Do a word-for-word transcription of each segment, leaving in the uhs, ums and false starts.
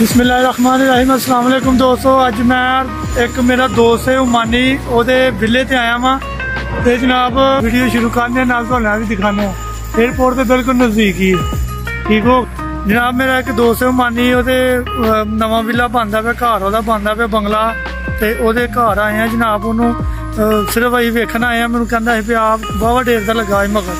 बिस्मिल्लाहिर्रहमानिर्रहीम। अस्सलाम वालेकुम दोस्तों, अज मैं एक मेरा दोस्त है ओमानी ओदे विले ते आया वां ते जनाब वीडियो शुरू करने नाल तुहानू भी दिखाने एयरपोर्ट के बिल्कुल नज़दीक ही। ठीक हो जनाब, मेरा एक दोस्त है ओमानी ओदे नवा विला बनता पे घर ओहदा बनता पे बंगला ते ओहदे घर आए हैं जनाब। ओनू सिर्फ असीं वेखन आए हैं, मैनू कहंदा है भी आप वाहवा ढेर दा लगा है मगर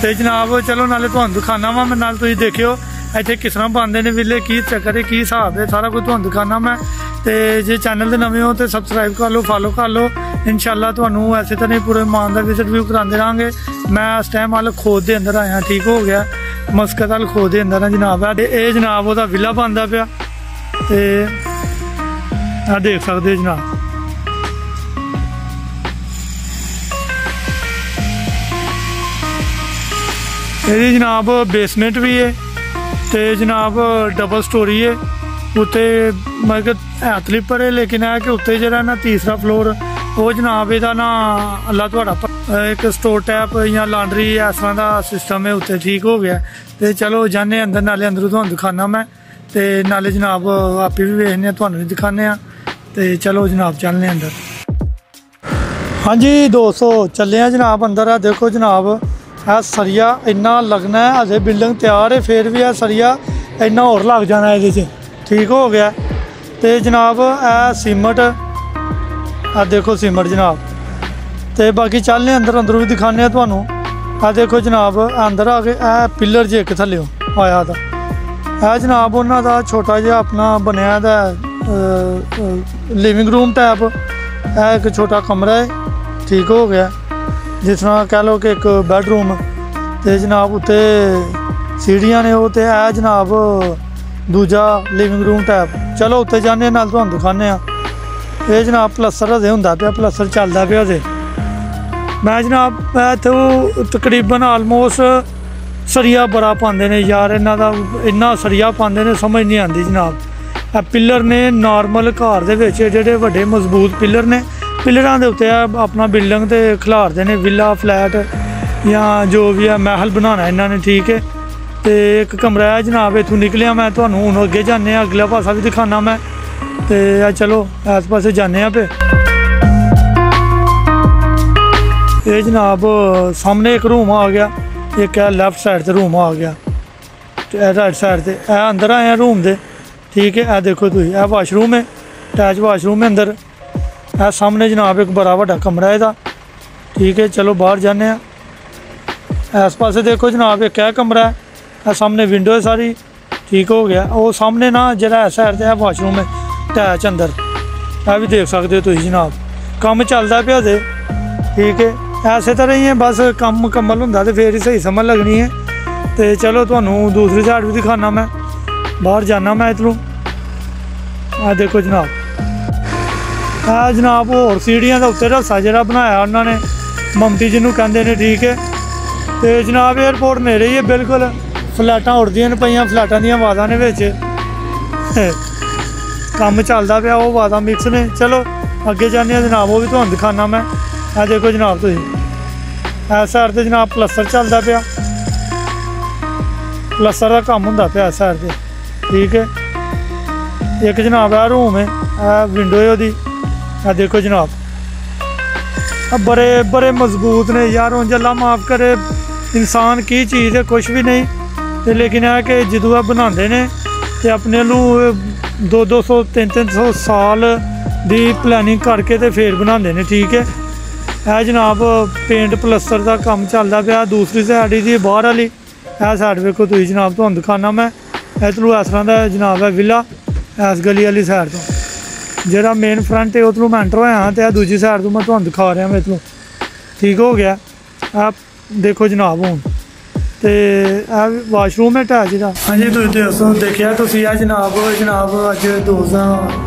ते जनाब चलो नाले तुहानू दिखाना वां, मैं नाल तुसीं देखियो इतने किस तरह बनते हैं विले, की चक्कर है, की हिसाब है, सारा कुछ तुहानू दिखाना मैं। तो जे चैनल के नवे हो तो सबसक्राइब कर लो, फॉलो कर लो, इंशाल्लाह तुहानू ऐसे तरह पूरे ओमान का विजिट व्यू कराते रहेंगे। मैं इस टाइम अल खोद के अंदर आया, ठीक हो गया, मस्कत अल खोद के अंदर है जनाब। ये जनाब वो विला बनता पाया ते आ देख सकते जनाब। ये जनाब बेसमेंट भी है तो जनाब डबल स्टोरी है, उत्ते मतलब है स्लीपर है, लेकिन है कि उत्ते जो ना तीसरा फ्लोर वो जनाब यदा ना अल्लाह तुहाडा एक स्टोर टाइप या लांड्री इस तरह का सिस्टम है उत्ते। ठीक हो गया तो चलो जाने अंदर, नाले अंदरों तुहानू दिखाना मैं तो नाले जनाब आप भी वेखने तुहानू भी दिखाने। तो चलो जनाब चलने अंदर। हाँ जी दोस्तों, चलें जनाब अंदर। है देखो जनाब है सरिया इन्ना लगना है, अजय बिल्डिंग तैयार है फिर भी है सरिया इन्ना होर लग जाना है ये। ठीक हो गया तो जनाब है सीमेंट, आ देखो सीमेंट जनाब। तो बाकी चलने अंदर, अंदरों भी दिखाने तू। आ देखो जनाब अंदर आ गए, ए पिलर जे एक थल्ले आया था है जनाब, उन्हों का छोटा जहा अपना बनया था लिविंग रूम टाइप, है एक छोटा कमरा है। ठीक हो गया जिस तरह कह लो कि एक बैडरूम तो जनाब उत्ते सीढ़ियां ने, वो तो है जनाब दूजा लिविंग रूम टाइप। चलो उत्ते जाने नाल तुहानू दिखाने। ये जनाब प्लस्तर अजे होंदा पिया, प्लस्तर चलदा पिया अजे। मैं जनाब इत्थे तकरीबन आलमोस्ट सरिया बड़ा पांदे ने यार, इन्हां दा इन्ना सरिया पांदे ने समझ नहीं आती जनाब। आ पिलर ने नॉर्मल घर दे विच जेह्ड़े वड्डे मजबूत पिलर ने, पिलरों के उत्ते अपना बिल्डिंग तो खिलारते हैं विला फ्लैट या जो भी है महल बनाना इन्होंने। ठीक है तो एक कमरा है जनाब, इतों निकलिया मैं थोड़ा हूँ अगे जाने, अगला पासा भी दिखाना मैं। तो चलो इस पास जाने पे। ये जनाब सामने एक रूम आ गया, एक है लैफ्ट साइड से रूम आ गया, राइट साइड से ए अंदर आए रूम दे। ठीक है ए देखो तुम ए वाशरूम है, अटैच वाशरूम है अंदर। आ सामने जनाब एक बड़ा वड्डा कमरा है दा। ठीक है चलो बाहर जाने। इस पास देखो जनाब एक है कमरा है, आ सामने विंडो है सारी। ठीक हो गया वो सामने ना जरा साइड से है वाशरूम है अटैच अंदर, यह भी देख सकते हो तुम जनाब। कम चलता पे अजे। ठीक है ऐसे तरह ही है, बस कम मुकम्मल होंदा तो फिर ही सही समझ लगनी है। तो चलो तुहानू दूसरी साइड भी दिखाना मैं, बाहर जाना मैं इधरों। आ देखो जनाब है जनाब होर सीढ़ियां का उत्ते रस्सा जरा बनाया उन्होंने, ममती जिन्होंने कहते हैं। ठीक है तो जनाब एयरपोर्ट नेड़े ही है बिल्कुल, फ्लैटा उड़दियां ने पईयां, फ्लैटा दीयां आवाज़ां ने विच कम चलता पाया, वो आवाज़ां मिक्स ने। चलो अगे जाने जनाब, वो भी तुहानू दिखाना मैं। आ देखो जनाब तुसीं इस साइड ते जनाब प्लस्तर चलता पाया, प्लस्तर का काम होंदा पाया इस साइड ते। ठीक है एक जनाब है रूम है, विंडो है वो। आ देखो जनाब बड़े बड़े मजबूत ने यार, उंज अल्लाह माफ करे इंसान की चीज़ है कुछ भी नहीं ते, लेकिन है कि जदों आप बनाते हैं तो अपने लू दो दो सौ तीन तीन सौ साल की प्लैनिंग करके तो फिर बनाते हैं। ठीक है यह जनाब पेंट प्लस्तर का काम चलता पाया। दूसरी साइड जी बाहर वाली यह साइड वेखो तुम जनाब, तुहानू दिखाना मैं इधरों। इस तरह का जनाब है विला इस गली वाली साइड तो, जो मेन फ्रंट है उधरों मैं एंटर होया तो दूजी साइड तो मैं तुहानू दिखा रहा मैं इधरों। ठीक हो गया आप देखो जनाब हूँ तो वाशरूम है अटैच का। हाँ जी दोस्तों देखिए तुम आ जनाब जनाब अज दोस्त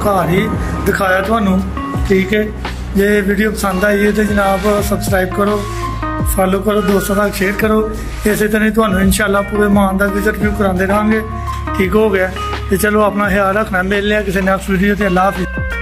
घर ही दिखाया तुहानू। ठीक है जे वीडियो पसंद आई है तो जनाब सबसक्राइब करो, फॉलो करो, दोस्तों तक शेयर करो। इस तरह तुहानू इंशाल्लाह पूरे ओमान का विजिट व्यू कराते रहेंगे। ठीक हो गया तो चलो अपना ख्याल रखना, मिलने किसी नेक्स्ट वीडियो से। अल्लाह हाफिज़।